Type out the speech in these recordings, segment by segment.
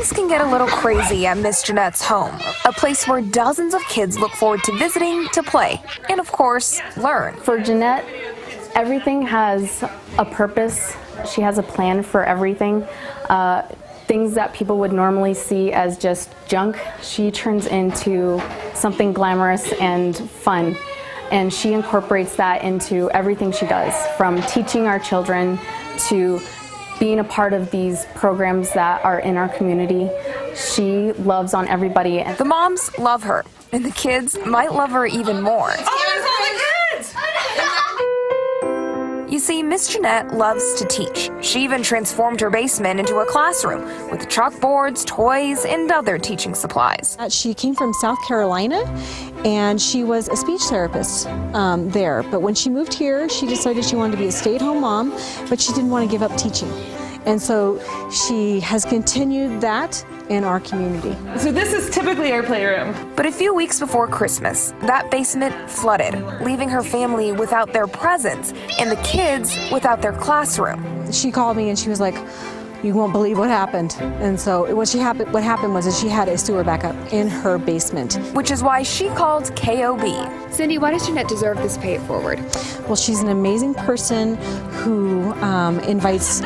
Things can get a little crazy at Miss Jeanette's home, a place where dozens of kids look forward to visiting, to play, and of course, learn. For Jeanette, everything has a purpose. She has a plan for everything. Things that people would normally see as just junk, she turns into something glamorous and fun. And she incorporates that into everything she does, from teaching our children to being a part of these programs that are in our community. She loves on everybody. The moms love her, and the kids might love her even more. You see, Miss Jeanette loves to teach. She even transformed her basement into a classroom with chalkboards, toys, and other teaching supplies. She came from South Carolina, and she was a speech therapist there. But when she moved here, she decided she wanted to be a stay-at-home mom, but she didn't want to give up teaching. And so she has continued that in our community. So this is typically our playroom. But a few weeks before Christmas, that basement flooded, leaving her family without their presents and the kids without their classroom. She called me and she was like, "You won't believe what happened." And so what happened was that she had a sewer backup in her basement. Which is why she called KOB. Cindy, why does Jeanette deserve this Pay It Forward? Well, she's an amazing person who invites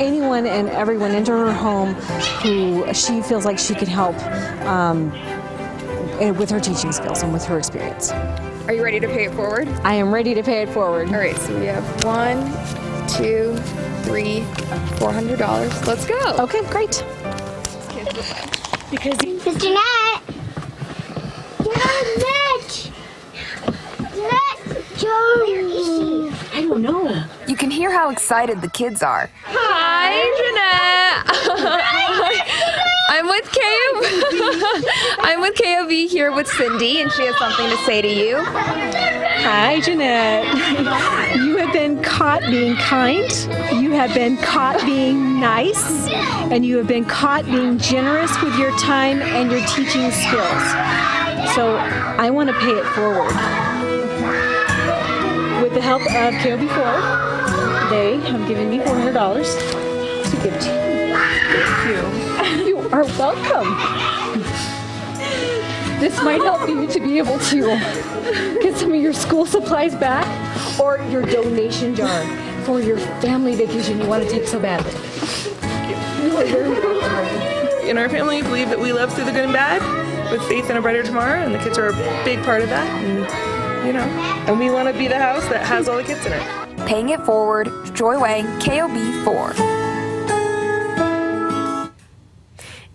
anyone and everyone into her home who she feels like she can help with her teaching skills and with her experience. Are you ready to pay it forward? I am ready to pay it forward. All right, so we have $1, $2, $3, $400. Let's go. Okay, great. Because Miss Jeanette, let's go. I don't know. You can hear how excited the kids are. Hi, Jeanette. I'm with KOB here with Cindy, and she has something to say to you. Hi, Jeanette. You have been caught being kind. You have been caught being nice, and you have been caught being generous with your time and your teaching skills. So I want to pay it forward. With the help of KOB 4, they have given me $400 to give to you. Thank you. Are welcome. This might help you to be able to get some of your school supplies back or your donation jar for your family vacation you want to take so badly. In our family, we believe that we love through the good and bad with faith in a brighter tomorrow, and the kids are a big part of that. And, you know, and we want to be the house that has all the kids in it. Paying it forward, Joy Wang, KOB 4.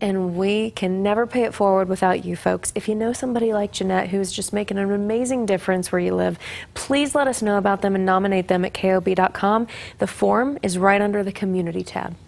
And we can never pay it forward without you folks. If you know somebody like Jeanette who's just making an amazing difference where you live, please let us know about them and nominate them at KOB.com. The form is right under the community tab.